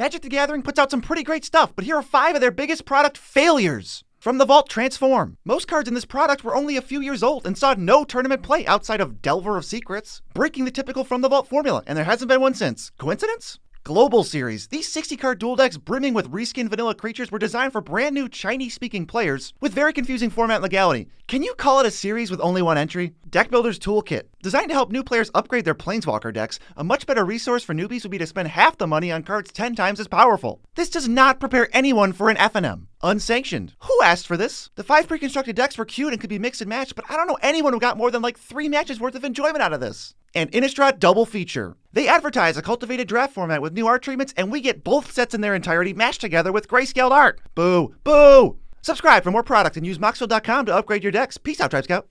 Magic the Gathering puts out some pretty great stuff, but here are 5 of their biggest product failures. From the Vault, Transform. Most cards in this product were only a few years old and saw no tournament play outside of Delver of Secrets, breaking the typical From the Vault formula, and there hasn't been one since. Coincidence? Global Series. These 60-card dual decks brimming with reskinned vanilla creatures were designed for brand new Chinese-speaking players with very confusing format legality. Can you call it a series with only one entry? Deck Builder's Toolkit. Designed to help new players upgrade their Planeswalker decks, a much better resource for newbies would be to spend half the money on cards 10 times as powerful. This does not prepare anyone for an FNM. Unsanctioned. Who asked for this? The 5 pre-constructed decks were cute and could be mixed and matched, but I don't know anyone who got more than like 3 matches worth of enjoyment out of this. And Innistrad Double Feature. They advertise a cultivated draft format with new art treatments, and we get both sets in their entirety mashed together with grayscaled art. Boo. Boo! Subscribe for more products and use Moxfield.com to upgrade your decks. Peace out, Tribe Scout.